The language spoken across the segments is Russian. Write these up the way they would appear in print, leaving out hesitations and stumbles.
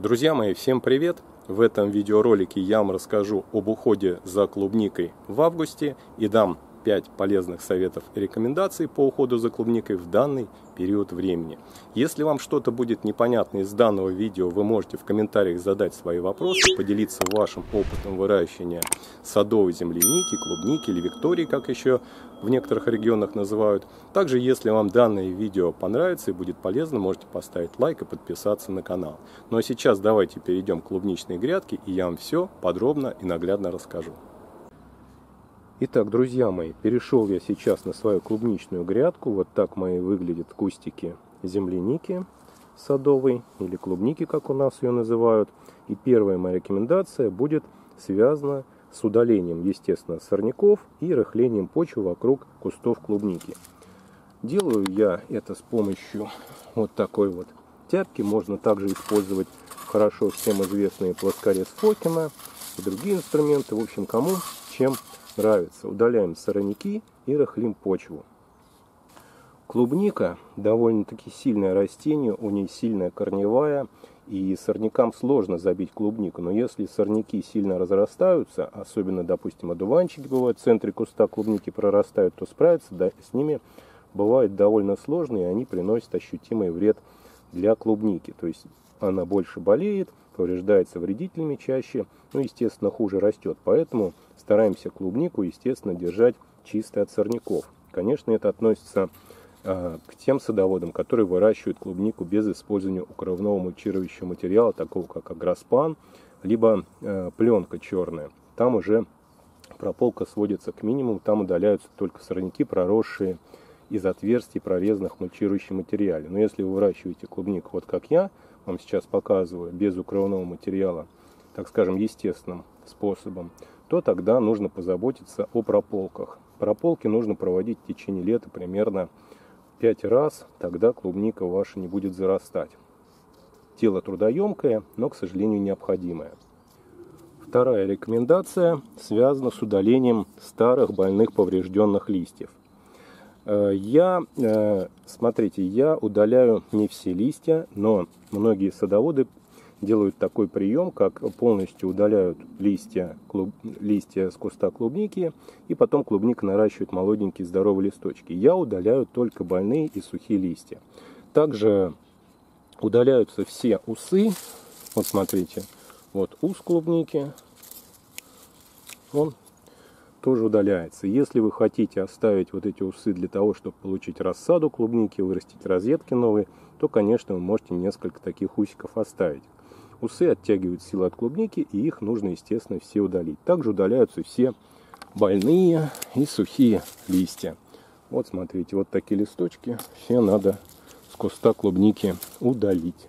Друзья мои, всем привет! В этом видеоролике я вам расскажу об уходе за клубникой в августе и дам 5 полезных советов и рекомендаций по уходу за клубникой в данный период времени. Если вам что-то будет непонятно из данного видео, вы можете в комментариях задать свои вопросы, поделиться вашим опытом выращивания садовой земляники, клубники или виктории, как еще в некоторых регионах называют. Также, если вам данное видео понравится и будет полезно, можете поставить лайк и подписаться на канал. Ну а сейчас давайте перейдем к клубничной грядке, и я вам все подробно и наглядно расскажу. Итак, друзья мои, перешел я сейчас на свою клубничную грядку. Вот так мои выглядят кустики земляники садовой или клубники, как у нас ее называют. И первая моя рекомендация будет связана с удалением, естественно, сорняков и рыхлением почвы вокруг кустов клубники. Делаю я это с помощью вот такой вот тяпки. Можно также использовать хорошо всем известные плоскорез Фокина и другие инструменты. В общем, кому чем нравится. Удаляем сорняки и рыхлим почву. Клубника довольно-таки сильное растение, у ней сильная корневая, и сорнякам сложно забить клубнику, но если сорняки сильно разрастаются, особенно, допустим, одуванчики бывают в центре куста клубники прорастают, то справиться с ними бывает довольно сложно, и они приносят ощутимый вред для клубники. То есть она больше болеет, повреждается вредителями чаще, ну, естественно, хуже растет. Поэтому стараемся клубнику, естественно, держать чисто от сорняков. Конечно, это относится к тем садоводам, которые выращивают клубнику без использования укрывного мульчирующего материала, такого как агроспан, либо пленка черная. Там уже прополка сводится к минимуму, там удаляются только сорняки, проросшие из отверстий, прорезанных в мульчирующем материале. Но если вы выращиваете клубнику, вот как я вам сейчас показываю, без укрывного материала, так скажем, естественным способом, то тогда нужно позаботиться о прополках. Прополки нужно проводить в течение лета примерно 5 раз, тогда клубника ваша не будет зарастать. Дело трудоемкое, но, к сожалению, необходимое. Вторая рекомендация связана с удалением старых, больных, поврежденных листьев. Смотрите, я удаляю не все листья, но многие садоводы делают такой прием, как полностью удаляют листья с куста клубники, и потом клубника наращивает молоденькие здоровые листочки. Я удаляю только больные и сухие листья. Также удаляются все усы. Вот смотрите, вот ус клубники, он тоже удаляется. Если вы хотите оставить вот эти усы для того, чтобы получить рассаду клубники, вырастить розетки новые, то, конечно, вы можете несколько таких усиков оставить. Усы оттягивают силы от клубники, и их нужно, естественно, все удалить. Также удаляются все больные и сухие листья. Вот смотрите, вот такие листочки все надо с куста клубники удалить.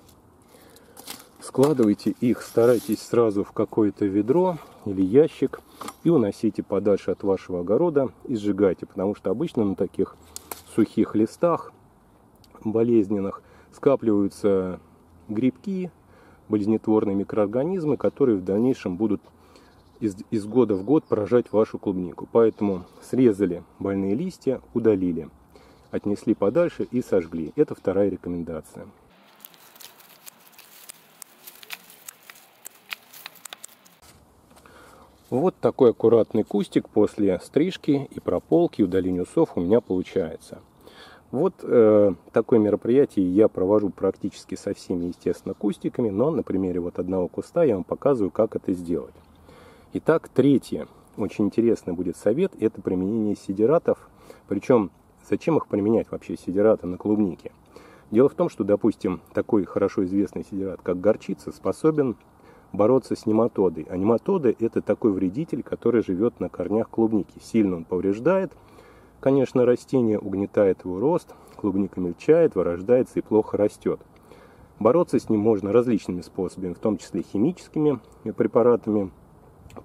Складывайте их, старайтесь сразу в какое-то ведро или ящик и уносите подальше от вашего огорода и сжигайте, потому что обычно на таких сухих листах болезненных скапливаются грибки, болезнетворные микроорганизмы, которые в дальнейшем будут из года в год поражать вашу клубнику. Поэтому срезали больные листья, удалили, отнесли подальше и сожгли. Это вторая рекомендация. Вот такой аккуратный кустик после стрижки и прополки, удаления усов у меня получается. Вот такое мероприятие я провожу практически со всеми, естественно, кустиками, но на примере вот одного куста я вам показываю, как это сделать. Итак, третье, очень интересный будет совет, это применение сидератов. Причем, зачем их применять вообще, сидераты на клубнике? Дело в том, что, допустим, такой хорошо известный сидерат, как горчица, способен бороться с нематодой. А нематода – это такой вредитель, который живет на корнях клубники. Сильно он повреждает, конечно, растение, угнетает его рост, клубника мельчает, вырождается и плохо растет. Бороться с ним можно различными способами, в том числе химическими препаратами,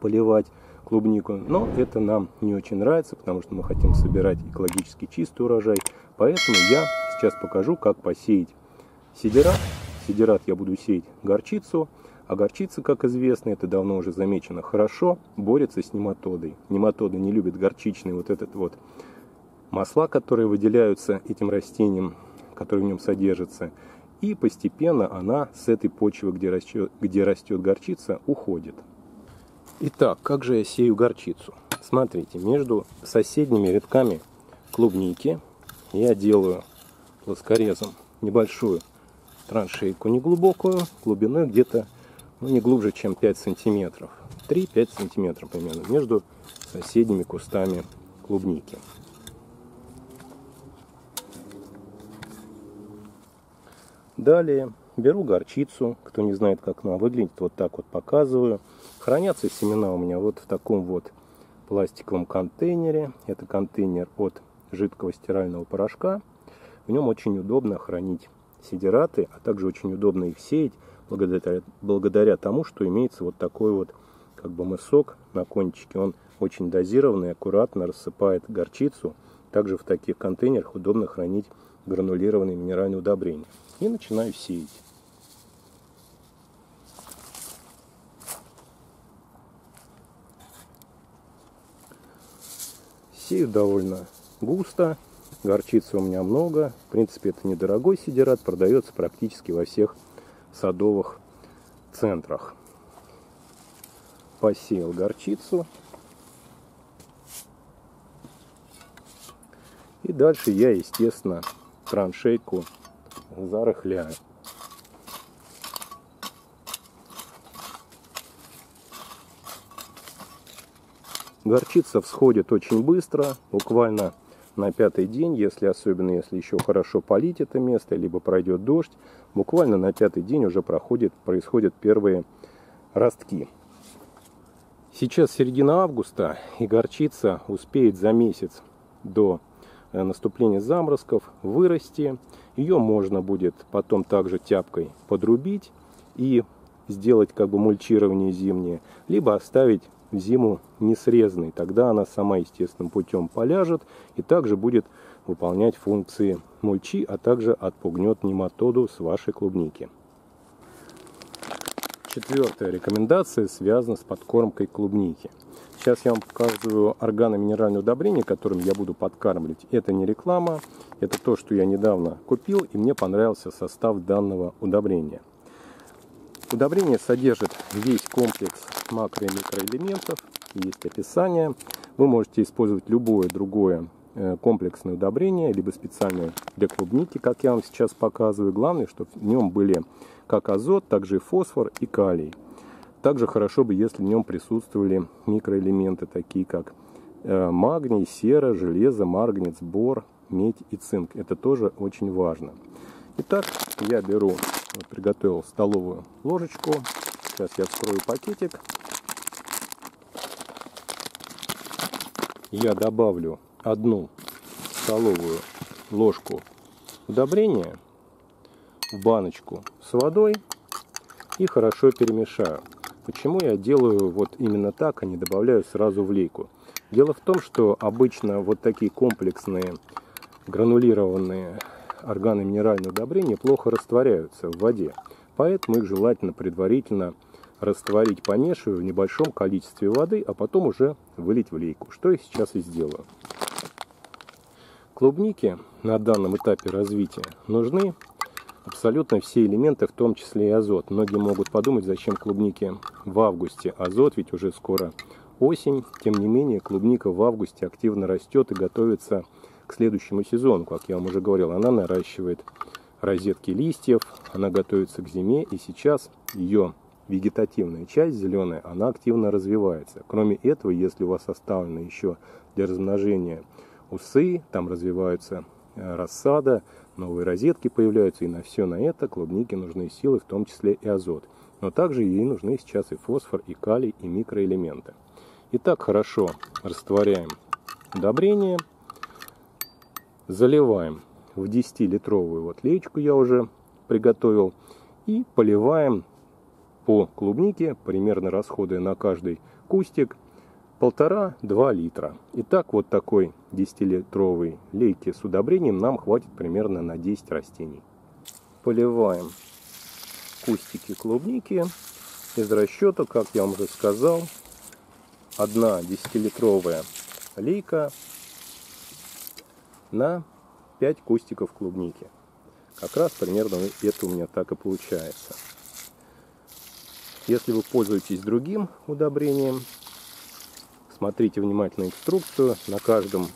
поливать клубнику. Но это нам не очень нравится, потому что мы хотим собирать экологически чистый урожай. Поэтому я сейчас покажу, как посеять сидерат. Сидерат я буду сеять горчицу. А горчица, как известно, это давно уже замечено, хорошо борется с нематодой. Нематода не любит горчичные вот этот вот масла, которые выделяются этим растением, которые в нем содержатся. и постепенно она с этой почвы, где растет горчица, уходит. Итак, как же я сею горчицу? Смотрите, между соседними рядками клубники я делаю плоскорезом небольшую траншейку, неглубокую, глубиной где-то, ну, не глубже, чем 5 сантиметров. 3-5 сантиметров примерно между соседними кустами клубники. Далее беру горчицу, кто не знает, как она выглядит, вот так вот показываю. Хранятся семена у меня вот в таком вот пластиковом контейнере. Это контейнер от жидкого стирального порошка. В нем очень удобно хранить сидираты, а также очень удобно их сеять, благодаря тому, что имеется вот такой вот как бы мысок на кончике. Он очень дозированный, аккуратно рассыпает горчицу. Также в таких контейнерах удобно хранить гранулированные минеральные удобрения. И начинаю сеять. Сею довольно густо. Горчицы у меня много. В принципе, это недорогой сидират. Продается практически во всех садовых центрах. Посеял горчицу. И дальше я, естественно, траншейку зарыхляю. Горчица всходит очень быстро, буквально на 5-й день, особенно если еще хорошо полить это место, либо пройдет дождь, буквально на 5-й день уже происходят первые ростки. Сейчас середина августа, и горчица успеет за месяц до наступления заморозков вырасти. Ее можно будет потом также тяпкой подрубить и сделать как бы мульчирование зимнее, либо оставить зиму несрезанной. Тогда она сама естественным путем поляжет и также будет выполнять функции мульчи, а также отпугнет нематоду с вашей клубники. Четвертая рекомендация связана с подкормкой клубники. Сейчас я вам показываю органоминеральное удобрение, которым я буду подкармливать. Это не реклама, это то, что я недавно купил, и мне понравился состав данного удобрения. Удобрение содержит весь комплекс макро- и микроэлементов, есть описание. Вы можете использовать любое другое комплексное удобрение, либо специальное для клубники, как я вам сейчас показываю. Главное, чтобы в нем были как азот, также и фосфор и калий. Также хорошо бы, если в нем присутствовали микроэлементы, такие как магний, сера, железо, марганец, бор, медь и цинк. Это тоже очень важно. Итак, я беру, вот, приготовил столовую ложечку. Сейчас я вскрою пакетик. Я добавлю 1 столовую ложку удобрения в баночку с водой и хорошо перемешаю. Почему я делаю вот именно так, а не добавляю сразу в лейку? Дело в том, что обычно вот такие комплексные гранулированные органоминеральные удобрения плохо растворяются в воде. Поэтому их желательно предварительно растворить, помешивая в небольшом количестве воды, а потом уже вылить в лейку, что я сейчас и сделаю. Клубнике на данном этапе развития нужны абсолютно все элементы, в том числе и азот. Многие могут подумать, зачем клубнике в августе азот, ведь уже скоро осень. Тем не менее, клубника в августе активно растет и готовится к следующему сезону. Как я вам уже говорил, она наращивает розетки листьев, она готовится к зиме, и сейчас ее вегетативная часть, зеленая, она активно развивается. Кроме этого, если у вас оставлены еще для размножения усы, там развиваются рассада, новые розетки появляются, и на все на это клубнике нужны силы, в том числе и азот. Но также ей нужны сейчас и фосфор, и калий, и микроэлементы. Итак, хорошо растворяем удобрение, заливаем в 10-литровую вот леечку, я уже приготовил, и поливаем по клубнике, примерно расходуя на каждый кустик 1,5-2 литра. Итак, вот такой 10-литровой лейки с удобрением нам хватит примерно на 10 растений. Поливаем кустики клубники из расчета, как я вам уже сказал, 1 10-литровая лейка на 5 кустиков клубники. Как раз примерно это у меня так и получается. Если вы пользуетесь другим удобрением, смотрите внимательно инструкцию. На каждом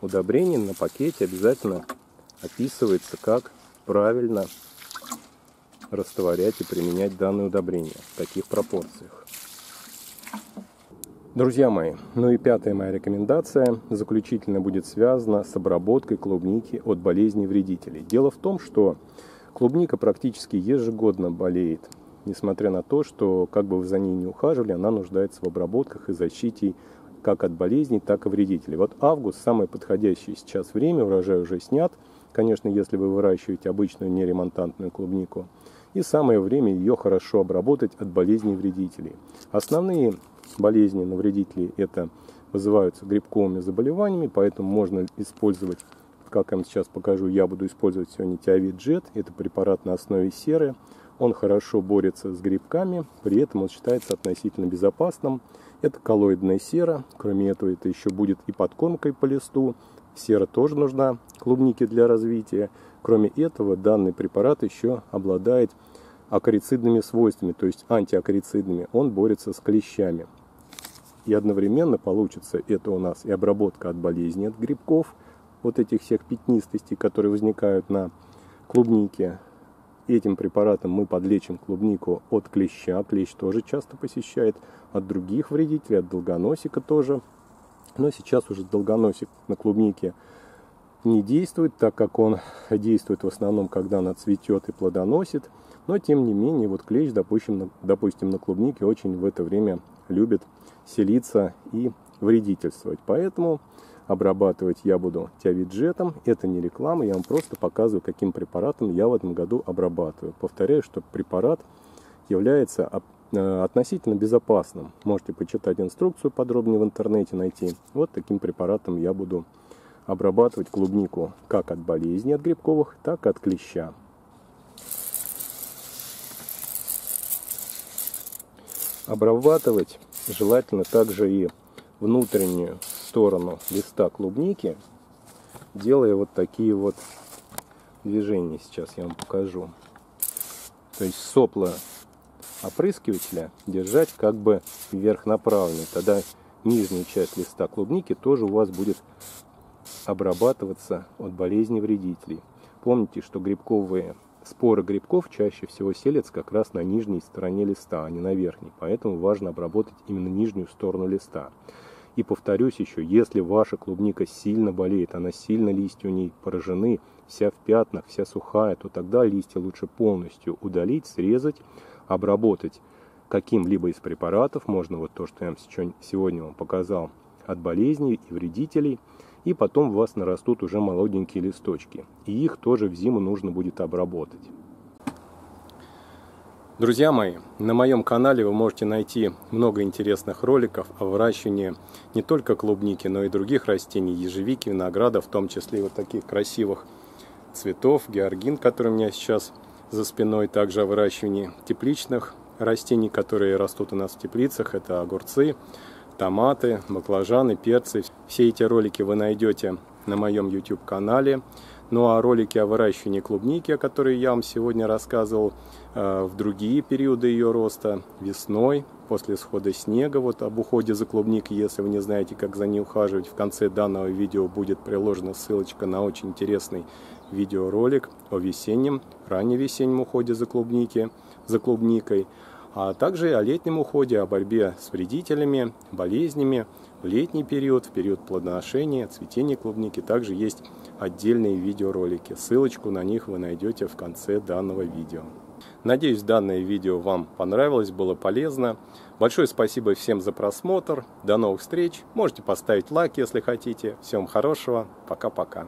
удобрении, на пакете обязательно описывается, как правильно растворять и применять данное удобрение в таких пропорциях. Друзья мои, ну и пятая моя рекомендация, заключительно будет связана с обработкой клубники от болезней вредителей. Дело в том, что клубника практически ежегодно болеет, несмотря на то, что как бы вы за ней не ухаживали, она нуждается в обработках и защите как от болезней, так и вредителей. Вот август, самое подходящее сейчас время, урожай уже снят, конечно, если вы выращиваете обычную неремонтантную клубнику, и самое время ее хорошо обработать от болезней вредителей. Основные болезни на вредителей это вызываются грибковыми заболеваниями, поэтому можно использовать, как я вам сейчас покажу, я буду использовать сегодня Тиовит Джет, это препарат на основе серы, он хорошо борется с грибками, при этом он считается относительно безопасным. Это коллоидная сера, кроме этого это еще будет и подкормкой по листу, сера тоже нужна клубнике для развития, кроме этого данный препарат еще обладает акарицидными свойствами, то есть антиакарицидными, он борется с клещами. И одновременно получится это у нас и обработка от болезней, от грибков, вот этих всех пятнистостей, которые возникают на клубнике. Этим препаратом мы подлечим клубнику от клеща, клещ тоже часто посещает, от других вредителей, от долгоносика тоже. Но сейчас уже долгоносик на клубнике не действует, так как он действует в основном, когда она цветет и плодоносит. Но тем не менее, вот клещ, допустим, на клубнике очень в это время любит селиться и вредительствовать. Поэтому обрабатывать я буду Тиовит Джетом. Это не реклама, я вам просто показываю, каким препаратом я в этом году обрабатываю. Повторяю, что препарат является относительно безопасным. Можете почитать инструкцию подробнее в интернете, найти. Вот таким препаратом я буду обрабатывать клубнику как от болезней, от грибковых, так и от клеща. Обрабатывать желательно также и внутреннюю сторону листа клубники, делая вот такие вот движения. Сейчас я вам покажу. То есть сопла опрыскивателя держать как бы вверх направленно, тогда нижняя часть листа клубники тоже у вас будет обрабатываться от болезней вредителей. Помните, что грибковые споры грибков чаще всего селятся как раз на нижней стороне листа, а не на верхней. Поэтому важно обработать именно нижнюю сторону листа. И повторюсь еще, если ваша клубника сильно болеет, она сильно, листья у ней поражены, вся в пятнах, вся сухая, то тогда листья лучше полностью удалить, срезать, обработать каким-либо из препаратов. Можно вот то, что я вам сегодня вам показал, от болезней и вредителей. И потом у вас нарастут уже молоденькие листочки. И их тоже в зиму нужно будет обработать. Друзья мои, на моем канале вы можете найти много интересных роликов о выращивании не только клубники, но и других растений, ежевики, винограда, в том числе и вот таких красивых цветов, георгин, который у меня сейчас за спиной, также о выращивании тепличных растений, которые растут у нас в теплицах, это огурцы, томаты, баклажаны, перцы. Все эти ролики вы найдете на моем YouTube-канале. Ну а ролики о выращивании клубники, о которых я вам сегодня рассказывал, в другие периоды ее роста, весной, после схода снега, вот об уходе за клубникой, если вы не знаете, как за ней ухаживать, в конце данного видео будет приложена ссылочка на очень интересный видеоролик о весеннем, ранневесеннем уходе за клубникой. А также о летнем уходе, о борьбе с вредителями, болезнями в летний период, в период плодоношения, цветения клубники. Также есть отдельные видеоролики. Ссылочку на них вы найдете в конце данного видео. Надеюсь, данное видео вам понравилось, было полезно. Большое спасибо всем за просмотр. До новых встреч. Можете поставить лайк, если хотите. Всем хорошего. Пока-пока.